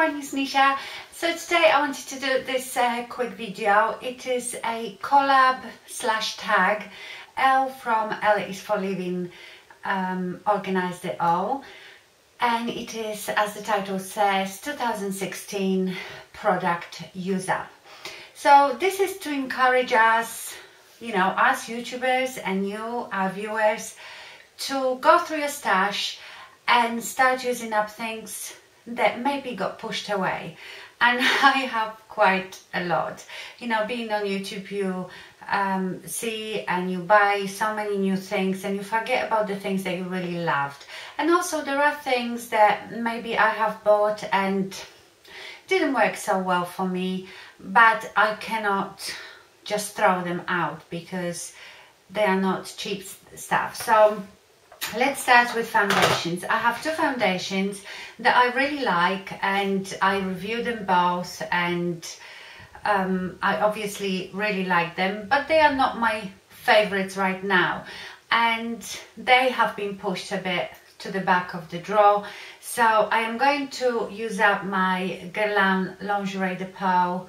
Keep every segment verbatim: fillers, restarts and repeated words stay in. everyone, it's Nisha. So today I wanted to do this uh, quick video. It is a collab slash tag. L from L is for Living, um, Organized It All. And it is, as the title says, two thousand sixteen product user. So this is to encourage us, you know, us YouTubers and you, our viewers, to go through your stash and start using up things that maybe got pushed away. And I have quite a lot. You know, being on YouTube, you um, see and you buy so many new things and you forget about the things that you really loved. And also there are things that maybe I have bought and didn't work so well for me, but I cannot just throw them out because they are not cheap stuff. So let's start with foundations. I have two foundations that I really like and I review them both, and um, I obviously really like them, but they are not my favorites right now and they have been pushed a bit to the back of the drawer. So I am going to use up my Guerlain Lingerie de Peau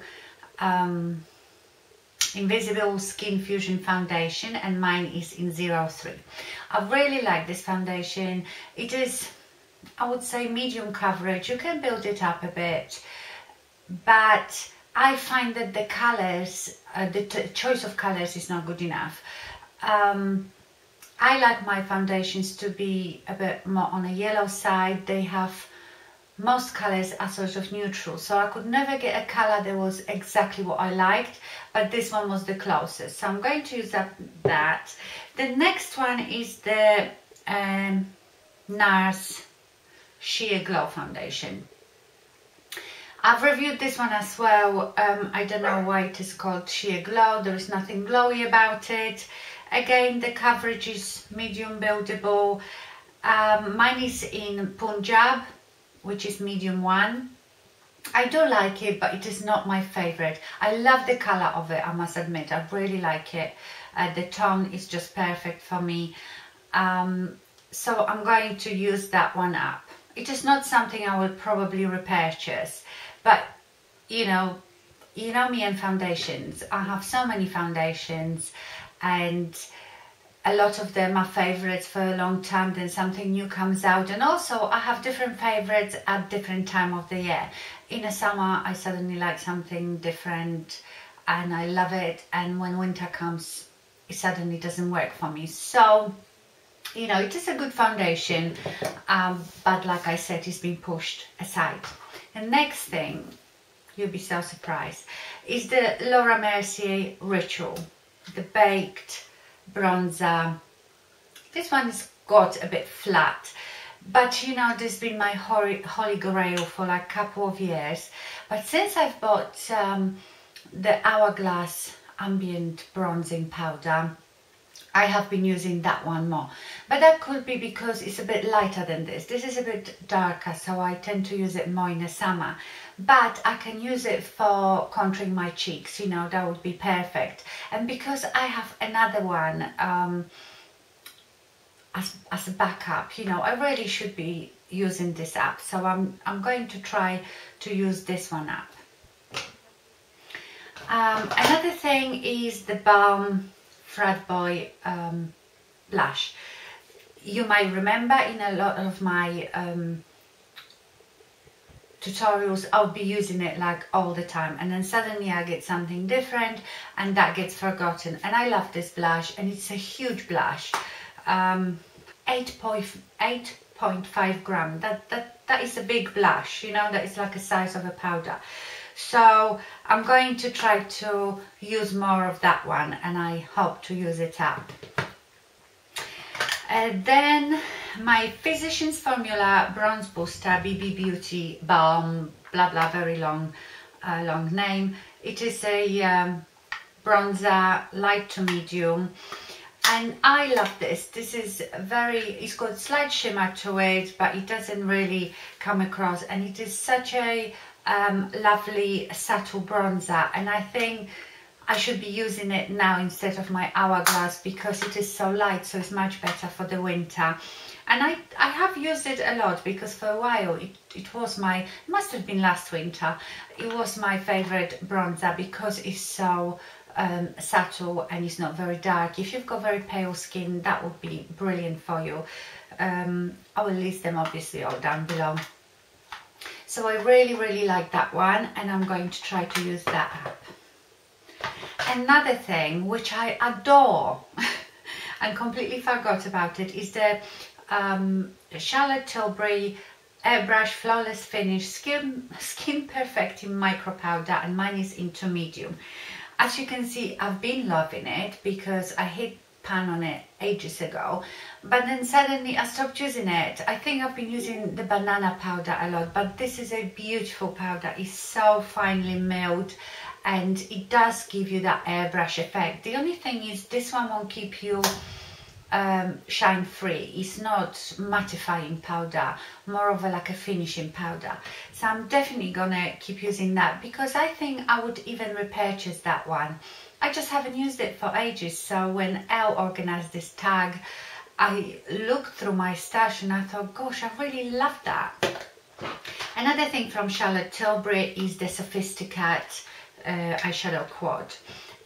um, Invisible Skin Fusion Foundation, and mine is in zero three. I really like this foundation. It is, I would say, medium coverage. You can build it up a bit, but I find that the colors, uh, the t choice of colors is not good enough. Um, I like my foundations to be a bit more on a yellow side. They have, most colors are sort of neutral, so I could never get a color that was exactly what I liked, but this one was the closest, so I'm going to use up that. The next one is the um, NARS Sheer Glow Foundation. I've reviewed this one as well. um, I don't know why it is called Sheer Glow. There is nothing glowy about it. Again, the coverage is medium buildable. Um, mine is in Punjab, which is medium one. I do like it, but it is not my favorite. I love the color of it, I must admit. I really like it. Uh, the tone is just perfect for me. Um, so I'm going to use that one up. It is not something I will probably repurchase, but you know, you know me and foundations. I have so many foundations and a lot of them are favorites for a long time, then something new comes out. And also I have different favorites at different time of the year. In the summer I suddenly like something different and I love it, and when winter comes it suddenly doesn't work for me. So you know, it is a good foundation, um, but like I said, it's been pushed aside. The next thing, you'll be so surprised, is the Laura Mercier Ritual, the baked bronzer. This one's got a bit flat, but you know, this has been my holy, holy grail for like a couple of years. But since I've bought um, the Hourglass Ambient Bronzing Powder, I have been using that one more. But that could be because it's a bit lighter than this. This is a bit darker, so I tend to use it more in the summer. But I can use it for contouring my cheeks, you know, that would be perfect. And because I have another one um, as, as a backup, you know, I really should be using this up. So I'm, I'm going to try to use this one up. Um, another thing is the Balm Frat Boy um, blush. You might remember in a lot of my um, tutorials I'll be using it like all the time, and then suddenly I get something different and that gets forgotten. And I love this blush, and it's a huge blush, um, eight point five grams. That, that, that is a big blush, you know, that is like a size of a powder. So I'm going to try to use more of that one, and I hope to use it up. Uh, then my Physician's Formula Bronze Booster B B Beauty Balm, blah blah, very long, uh, long name. It is a um, bronzer, light to medium, and I love this. This is very, it's got slight shimmer to it, but it doesn't really come across, and it is such a Um, lovely subtle bronzer. And I think I should be using it now instead of my Hourglass because it is so light, so it's much better for the winter. And I, I have used it a lot because for a while it, it was my, it must have been last winter, it was my favorite bronzer because it's so um, subtle and it's not very dark. If you've got very pale skin, that would be brilliant for you. Um, I will list them obviously all down below. So I really, really like that one and I'm going to try to use that up. Another thing which I adore and completely forgot about it is the um, Charlotte Tilbury Airbrush Flawless Finish Skin, Skin Perfecting Micro Powder, and mine is into medium. As you can see, I've been loving it because I hit pan on it ages ago, but then suddenly I stopped using it. I think I've been using the banana powder a lot, but this is a beautiful powder. It's so finely milled and it does give you that airbrush effect. The only thing is this one won't keep you um, shine free. It's not mattifying powder, more of a, like a finishing powder. So I'm definitely gonna keep using that because I think I would even repurchase that one. I just haven't used it for ages, so when Elle organised this tag, I looked through my stash and I thought, gosh, I really love that. Another thing from Charlotte Tilbury is the Sophisticate uh, eyeshadow quad.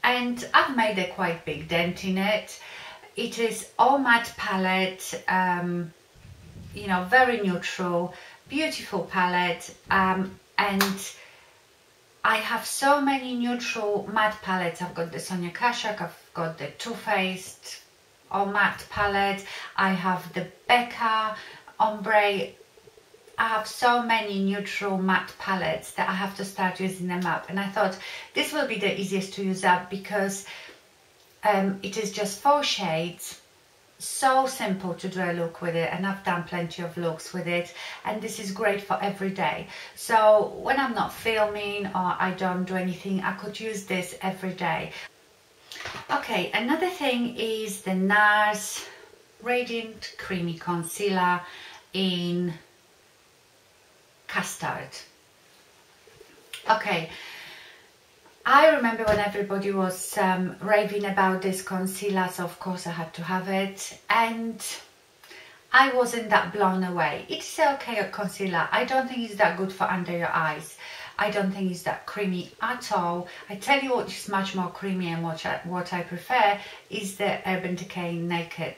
And I've made a quite big dent in it. It is all matte palette, um, you know, very neutral, beautiful palette, um, and I have so many neutral matte palettes. I've got the Sonia Kashuk, I've got the Too Faced All Matte palette, I have the Becca Ombre. I have so many neutral matte palettes that I have to start using them up. And I thought this will be the easiest to use up because um, it is just four shades. So simple to do a look with it, and I've done plenty of looks with it, and this is great for every day. So when I'm not filming or I don't do anything, I could use this every day. Okay, another thing is the NARS Radiant Creamy Concealer in Custard. Okay, I remember when everybody was um, raving about this concealer, so of course I had to have it, and I wasn't that blown away. It's okay concealer, I don't think it's that good for under your eyes. I don't think it's that creamy at all. I tell you what is much more creamy and what I, what I prefer is the Urban Decay Naked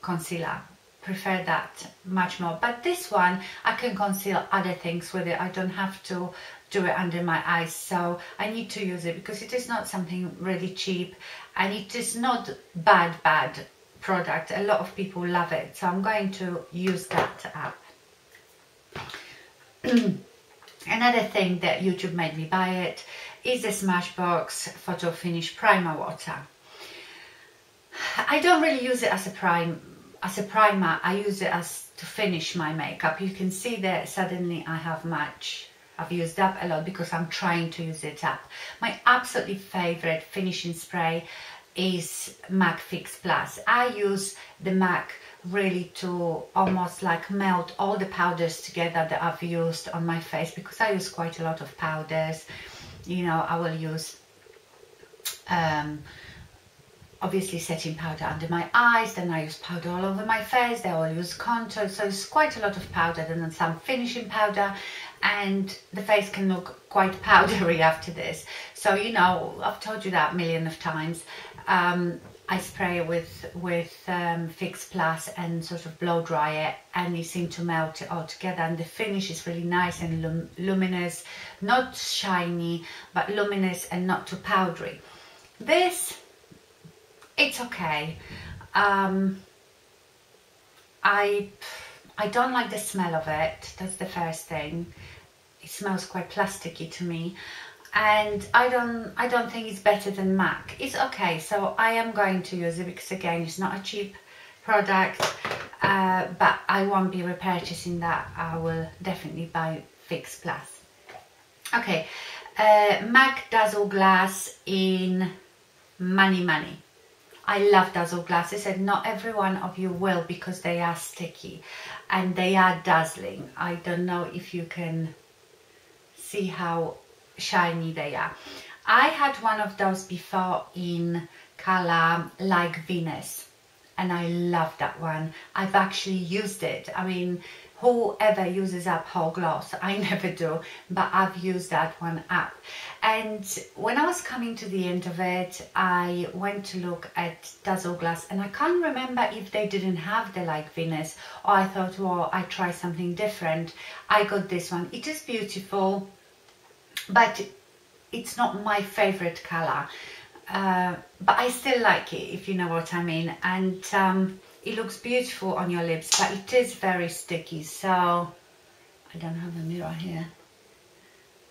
Concealer. Prefer that much more, but this one I can conceal other things with it. I don't have to do it under my eyes, so I need to use it because it is not something really cheap and it is not bad bad product. A lot of people love it, so I'm going to use that up. Another thing that YouTube made me buy it is the Smashbox Photo Finish Primer Water. I don't really use it as a prime As a primer, I use it as to finish my makeup. You can see that suddenly I have much. I've used up a lot because I'm trying to use it up. My absolutely favorite finishing spray is MAC Fix Plus. I use the MAC really to almost like melt all the powders together that I've used on my face because I use quite a lot of powders. You know, I will use um, obviously setting powder under my eyes, then I use powder all over my face, then I'll use contour, so it's quite a lot of powder, then some finishing powder, and the face can look quite powdery after this. So, you know, I've told you that a million of times. Um, I spray it with, with um, Fix Plus and sort of blow dry it, and you seem to melt it all together, and the finish is really nice and lum luminous, not shiny, but luminous and not too powdery. This, it's okay. Um, I I don't like the smell of it. That's the first thing. It smells quite plasticky to me, and I don't I don't think it's better than MAC. It's okay. So I am going to use it because again, it's not a cheap product, uh, but I won't be repurchasing that. I will definitely buy Fix Plus. Okay, uh, MAC Dazzle Glass in Money Money. I love dazzle glasses, and not every one of you will because they are sticky and they are dazzling. I don't know if you can see how shiny they are. I had one of those before in color Like Venus, and I love that one. I've actually used it. I mean, whoever uses up whole gloss, I never do, but I've used that one up. And when I was coming to the end of it, I went to look at Dazzle Glass, and I can't remember if they didn't have the Like Venus, or I thought, well, I try something different. I got this one. It is beautiful, but it's not my favorite color, uh, but I still like it, if you know what I mean. And um, it looks beautiful on your lips, but it is very sticky. So I don't have a mirror here,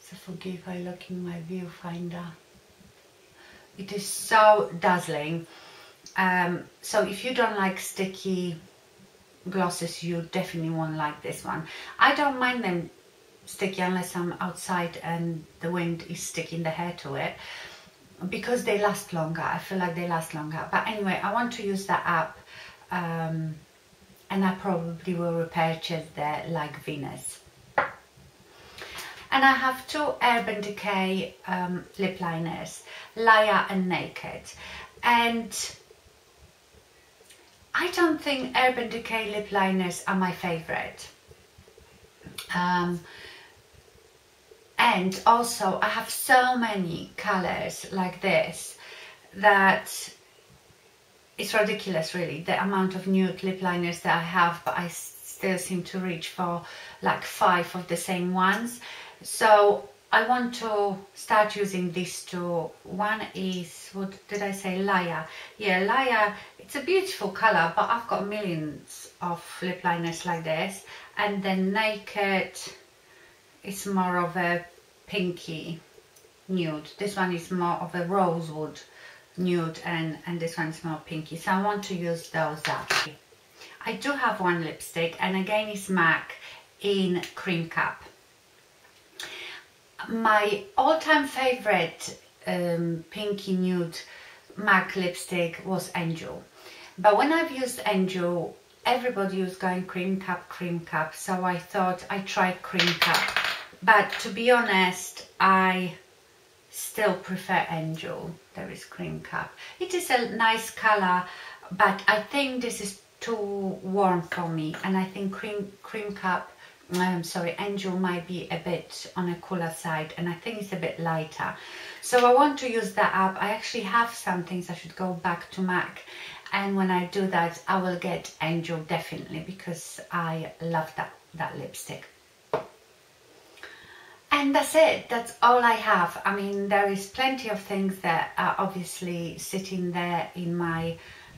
so forgive I look in my viewfinder. It is so dazzling. Um, so if you don't like sticky glosses, you definitely won't like this one. I don't mind them sticky unless I'm outside and the wind is sticking the hair to it, because they last longer. I feel like they last longer. But anyway, I want to use that up. Um, and I probably will repurchase the Like Venus. And I have two Urban Decay um, lip liners, Liar and Naked. And I don't think Urban Decay lip liners are my favorite. Um, and also I have so many colors like this that it's ridiculous, really, the amount of nude lip liners that I have, but I still seem to reach for like five of the same ones. So I want to start using these two. One is, what did I say, Liar? Yeah, Liar, it's a beautiful color, but I've got millions of lip liners like this. And then Naked is more of a pinky nude. This one is more of a rosewood nude, and and this one's more pinky, so I want to use those up. I do have one lipstick, and again it's MAC in Cream Cup. My all-time favorite um, pinky nude MAC lipstick was Angel, but when I've used Angel, everybody was going Cream Cup, Cream Cup, so I thought I tried Cream Cup, but to be honest, I still prefer Angel. There is Cream Cup. It is a nice color, but I think this is too warm for me, and I think cream cream cup I'm sorry Angel might be a bit on a cooler side, and I think it's a bit lighter, so I want to use that up. I actually have some things I should go back to MAC, and when I do that, I will get Angel definitely, because I love that that lipstick. And that's it, that's all I have. I mean, there is plenty of things that are obviously sitting there in my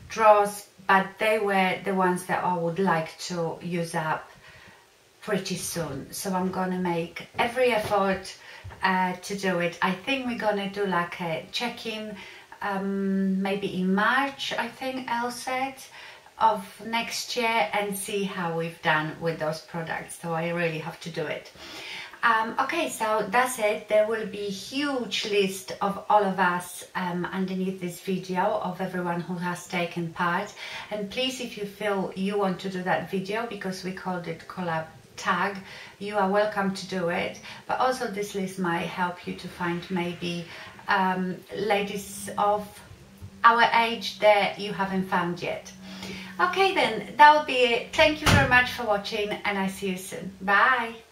drawers, but they were the ones that I would like to use up pretty soon. So I'm gonna make every effort uh, to do it. I think we're gonna do like a check-in, um, maybe in March, I think Elle said, of next year, and see how we've done with those products. So I really have to do it. Um, okay, so that's it. There will be a huge list of all of us um, underneath this video, of everyone who has taken part. And please, if you feel you want to do that video, because we called it collab tag, you are welcome to do it. But also this list might help you to find maybe um, ladies of our age that you haven't found yet. Okay then, that'll be it. Thank you very much for watching, and I see you soon. Bye.